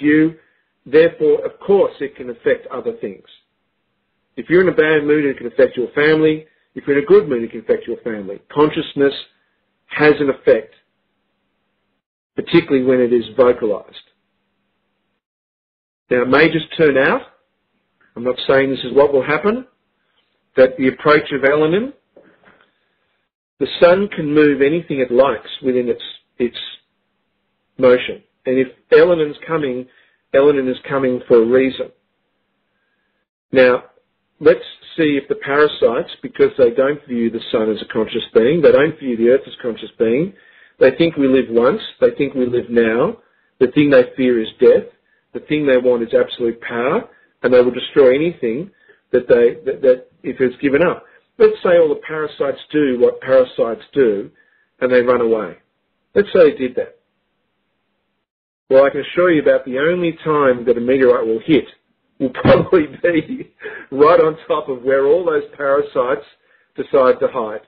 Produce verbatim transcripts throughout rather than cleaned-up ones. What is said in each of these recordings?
you. Therefore, of course, it can affect other things. If you're in a bad mood, it can affect your family. If you're in a good mood, it can affect your family. Consciousness has an effect, particularly when it is vocalized. Now, it may just turn out, I'm not saying this is what will happen, that the approach of Elanin, the sun can move anything it likes within its, its motion. And if Elanin's coming, Elanin is coming for a reason. Now, let's see if the parasites, because they don't view the sun as a conscious being, they don't view the earth as a conscious being, they think we live once, they think we live now, the thing they fear is death, the thing they want is absolute power, and they will destroy anything that they, that, that if it's given up. Let's say all the parasites do what parasites do, and they run away. Let's say they did that. Well, I can assure you about the only time that a meteorite will hit will probably be right on top of where all those parasites decide to hide.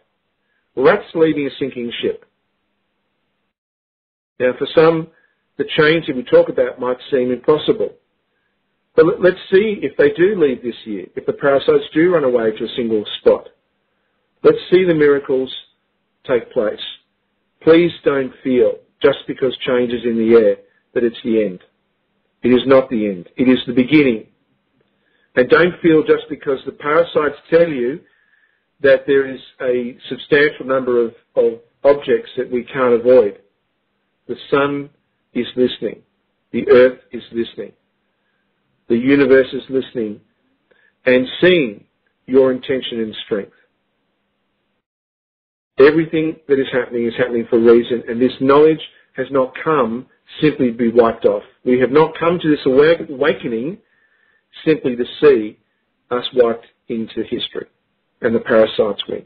Well, that's leaving a sinking ship. Now, for some, the change that we talk about might seem impossible. But let's see if they do leave this year, if the parasites do run away to a single spot. Let's see the miracles take place. Please don't feel, just because change is in the air, that it's the end. It is not the end. It is the beginning. And don't feel just because the parasites tell you that there is a substantial number of, of objects that we can't avoid. The sun is listening. The earth is listening. The universe is listening and seeing your intention and strength. Everything that is happening is happening for a reason, and this knowledge has not come simply to be wiped off. We have not come to this awakening simply to see us wiped into history and the parasites win.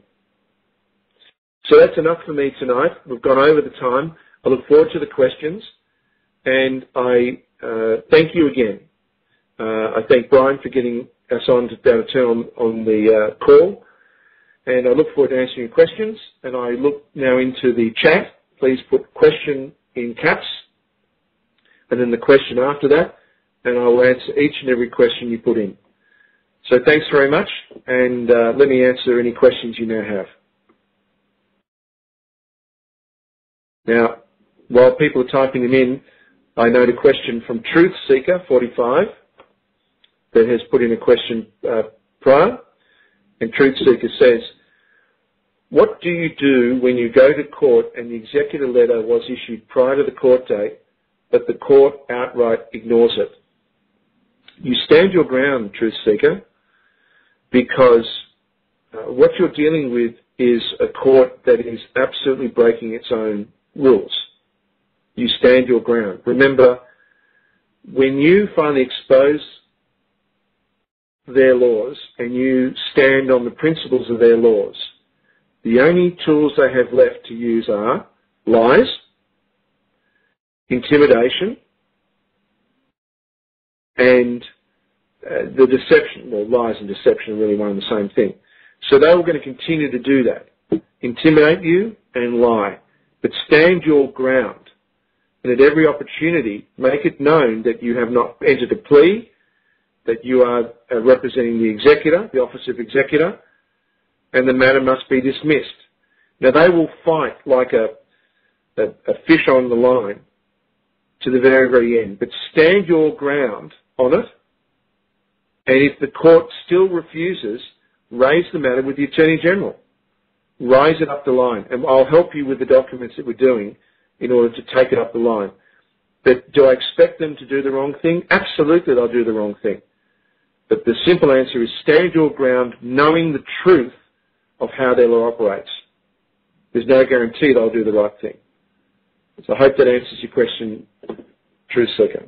So that's enough for me tonight. We've gone over the time. I look forward to the questions, and I uh, thank you again. Uh, I thank Brian for getting us on to, down to turn on, on the uh, call, and I look forward to answering your questions, and I look now into the chat. Please put question in caps, and then the question after that, and I will answer each and every question you put in. So thanks very much, and uh, let me answer any questions you now have. Now, while people are typing them in, I note a question from Truthseeker forty-five that has put in a question uh, prior, and Truthseeker says, what do you do when you go to court and the executor letter was issued prior to the court date, but the court outright ignores it? You stand your ground, Truthseeker, because uh, what you're dealing with is a court that is absolutely breaking its own rules. You stand your ground. Remember, when you finally expose their laws and you stand on the principles of their laws, the only tools they have left to use are lies, intimidation, and uh, the deception. Well, lies and deception are really one and the same thing. So they were going to continue to do that, intimidate you and lie, but stand your ground. And at every opportunity, make it known that you have not entered a plea, that you are uh, representing the executor, the office of executor, and the matter must be dismissed. Now, they will fight like a, a, a fish on the line to the very, very end, but stand your ground on it, and if the court still refuses, raise the matter with the Attorney General. Raise it up the line, and I'll help you with the documents that we're doing in order to take it up the line. But do I expect them to do the wrong thing? Absolutely, they'll do the wrong thing. But the simple answer is stand your ground knowing the truth of how their law operates. There's no guarantee they'll do the right thing. So I hope that answers your question, Truthseeker.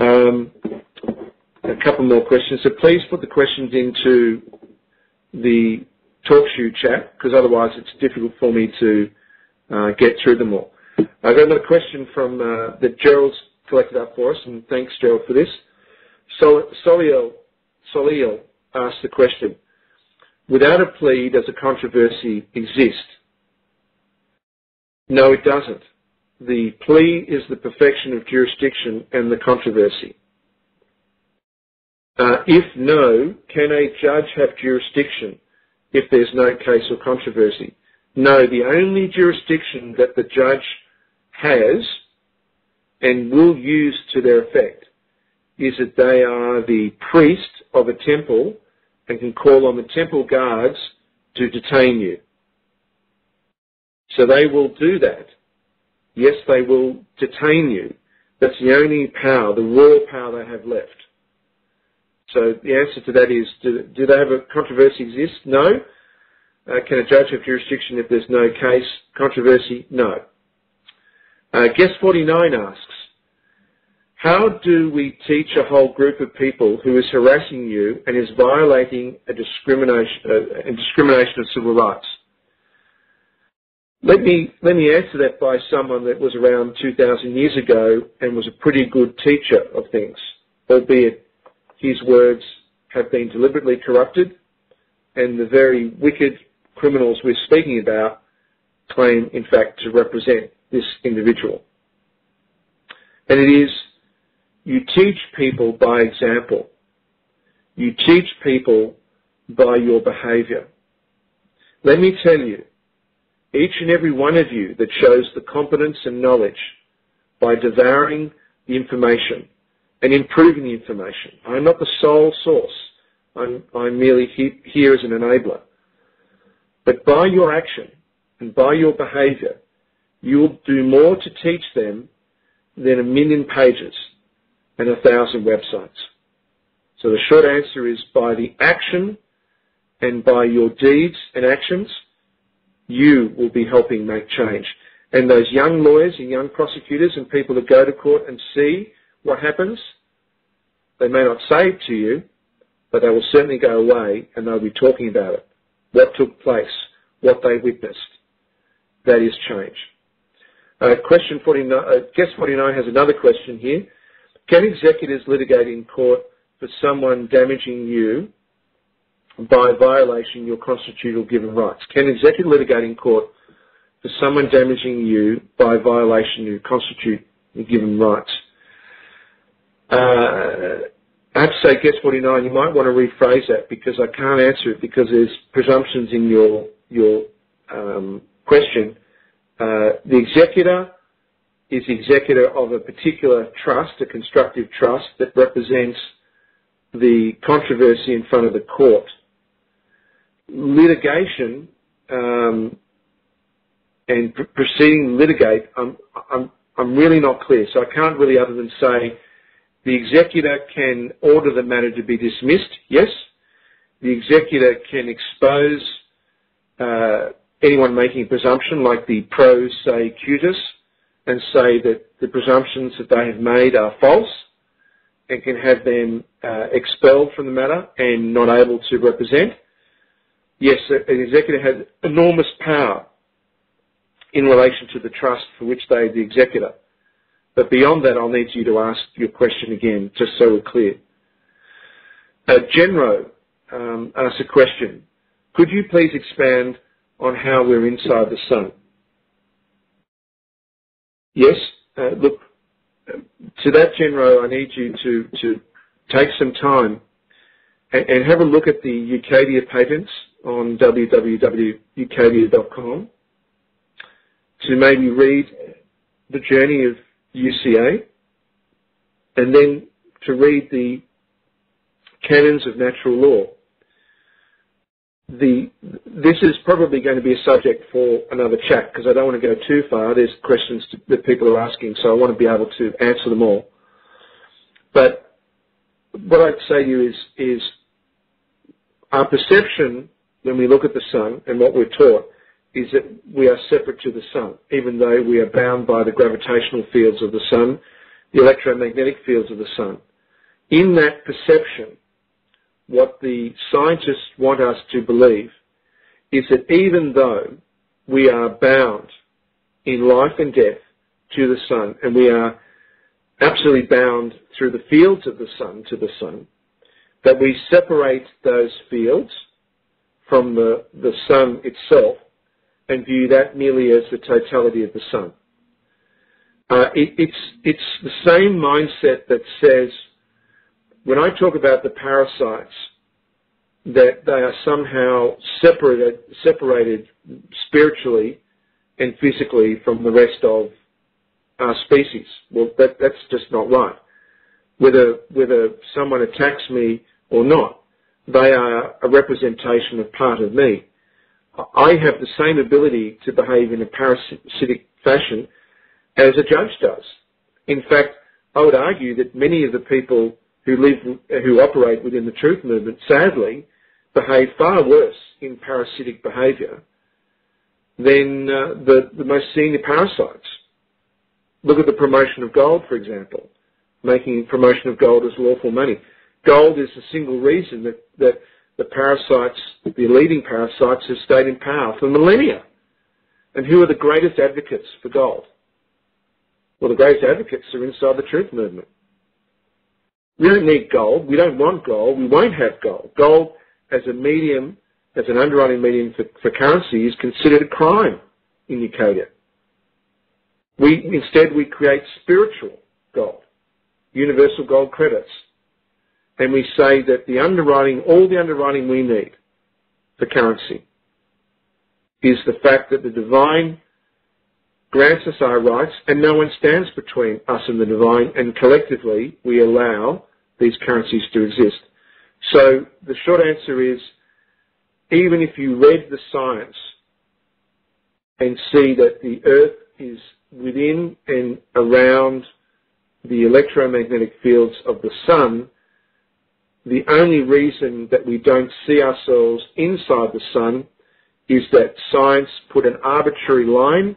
Um, a couple more questions. So please put the questions into the TalkShoe chat, because otherwise it's difficult for me to uh, get through them all. I got another question from uh, that Gerald's collected up for us, and thanks, Gerald, for this. Sol Soliel, Soliel asked the question, without a plea, does a controversy exist? No, it doesn't. The plea is the perfection of jurisdiction and the controversy. Uh, if no, can a judge have jurisdiction if there's no case or controversy? No, the only jurisdiction that the judge has and will use to their effect is that they are the priest of a temple and can call on the temple guards to detain you. So they will do that. Yes, they will detain you. That's the only power, the royal power they have left. So the answer to that is, do, do they have a controversy exist? No. Uh, can a judge have jurisdiction if there's no case? Controversy? No. Uh, Guest forty-nine asks, how do we teach a whole group of people who is harassing you and is violating a discrimination, uh, a discrimination of civil rights? Let me, let me answer that by someone that was around two thousand years ago and was a pretty good teacher of things, albeit his words have been deliberately corrupted and the very wicked criminals we're speaking about claim, in fact, to represent this individual. And it is, you teach people by example. You teach people by your behaviour. Let me tell you, each and every one of you that shows the competence and knowledge by devouring the information and improving the information. I'm not the sole source. I'm, I'm merely he, here as an enabler. But by your action and by your behaviour, you'll do more to teach them than a million pages and a thousand websites. So the short answer is, by the action and by your deeds and actions, you will be helping make change. And those young lawyers and young prosecutors and people that go to court and see what happens, they may not say it to you, but they will certainly go away and they'll be talking about it. What took place, what they witnessed. That is change. Uh, question forty-nine, uh, Guest forty-nine has another question here. Can executors litigate in court for someone damaging you by violation of your constitutional given rights? Can executive litigate in court for someone damaging you by violation of your constitutional given rights? Uh, I have to say, Guest forty-nine, you might want to rephrase that because I can't answer it because there's presumptions in your your um, question. Uh, the executor is the executor of a particular trust, a constructive trust, that represents the controversy in front of the court. Litigation um, and pr proceeding litigate, I'm, I'm, I'm really not clear, so I can't really other than say the executor can order the matter to be dismissed, yes. The executor can expose uh, anyone making a presumption, like the pro se cutis, and say that the presumptions that they have made are false and can have them uh, expelled from the matter and not able to represent. Yes, an executor has enormous power in relation to the trust for which they are the executor. But beyond that, I'll need you to ask your question again, just so we're clear. Uh, Genro um, asks a question. Could you please expand on how we're inside the sun? Yes, uh, look, to that, Genro, I need you to, to take some time and, and have a look at the UCADIA patents on w w w dot ucadia dot com to maybe read the journey of U C A and then to read the canons of natural law. The, this is probably going to be a subject for another chat because I don't want to go too far. There's questions to, that people are asking, so I want to be able to answer them all. But what I'd say to you is, is our perception when we look at the sun and what we're taught is that we are separate to the sun, even though we are bound by the gravitational fields of the sun, the electromagnetic fields of the sun. In that perception, what the scientists want us to believe is that even though we are bound in life and death to the sun, and we are absolutely bound through the fields of the sun to the sun, that we separate those fields from the, the sun itself and view that merely as the totality of the sun. Uh, it, it's, it's the same mindset that says, when I talk about the parasites, that they are somehow separated, separated spiritually and physically from the rest of our species. Well, that, that's just not right. Whether, whether someone attacks me or not, they are a representation of part of me. I have the same ability to behave in a parasitic fashion as a judge does. In fact, I would argue that many of the people who live, who operate within the truth movement, sadly, behave far worse in parasitic behaviour than uh, the, the most senior parasites. Look at the promotion of gold, for example, making promotion of gold as lawful money. Gold is the single reason that, that the parasites, the leading parasites, have stayed in power for millennia. And who are the greatest advocates for gold? Well, the greatest advocates are inside the truth movement. We don't need gold. We don't want gold. We won't have gold. Gold as a medium, as an underwriting medium for, for currency, is considered a crime in UCADIA. We, instead, we create spiritual gold, universal gold credits, and we say that the underwriting, all the underwriting we need for currency is the fact that the divine grants us our rights, and no one stands between us and the divine, and collectively we allow these currencies to exist. So the short answer is, even if you read the science and see that the earth is within and around the electromagnetic fields of the sun, the only reason that we don't see ourselves inside the sun is that science put an arbitrary line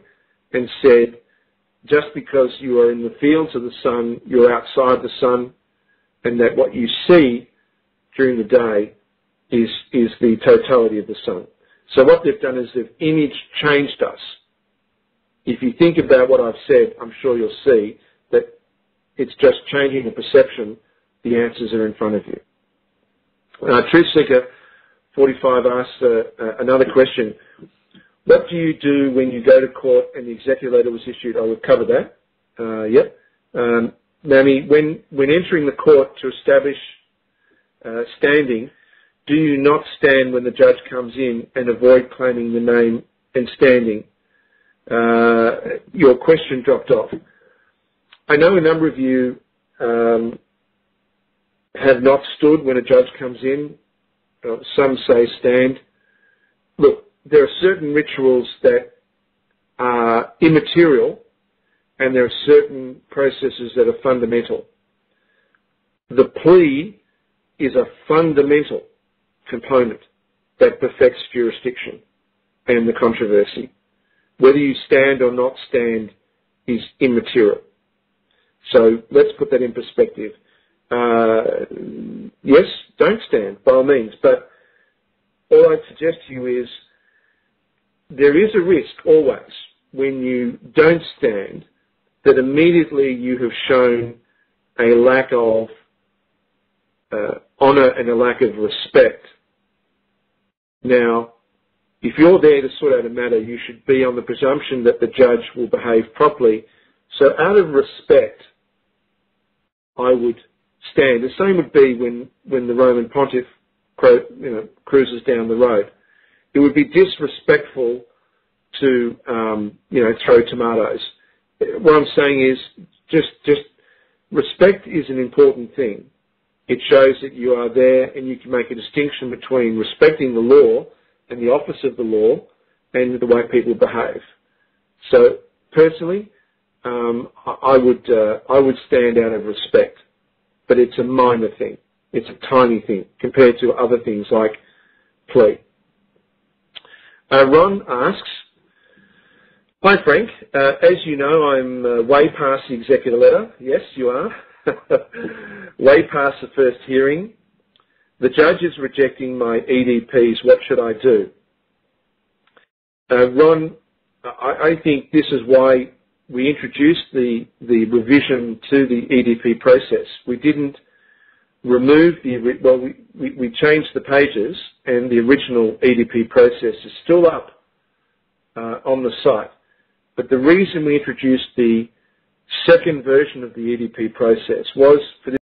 and said, just because you are in the fields of the sun, you're outside the sun, and that what you see during the day is, is the totality of the sun. So what they've done is they've image changed us. If you think about what I've said, I'm sure you'll see that it's just changing the perception. The answers are in front of you. Uh, Truthseeker forty-five asks uh, uh, another question. What do you do when you go to court and the executor letter was issued? I will cover that. Uh, yep. Um, Mamie, when, when entering the court to establish uh, standing, do you not stand when the judge comes in and avoid claiming the name and standing? Uh, your question dropped off. I know a number of you um, have not stood when a judge comes in. Uh, some say stand. Look, there are certain rituals that are immaterial, and there are certain processes that are fundamental. The plea is a fundamental component that perfects jurisdiction and the controversy. Whether you stand or not stand is immaterial. So let's put that in perspective. Uh, yes, don't stand, by all means, but all I'd suggest to you is, there is a risk always when you don't stand that immediately you have shown a lack of uh, honour and a lack of respect. Now, if you're there to sort out a matter, you should be on the presumption that the judge will behave properly. So out of respect, I would stand. The same would be when, when the Roman pontiff cru you know, cruises down the road. It would be disrespectful to, um, you know, throw tomatoes. What I'm saying is just, just respect is an important thing. It shows that you are there and you can make a distinction between respecting the law and the office of the law and the way people behave. So personally, um, I would, uh, I would stand out of respect, but it's a minor thing. It's a tiny thing compared to other things like plea. Uh, Ron asks, hi Frank, uh, as you know, I'm uh, way past the executor letter. Yes, you are. Way past the first hearing. The judge is rejecting my E D Ps. What should I do? Uh, Ron, I, I think this is why we introduced the, the revision to the E D P process. We didn't remove the, well, we, we, we changed the pages, and the original E D P process is still up uh, on the site. But the reason we introduced the second version of the E D P process was for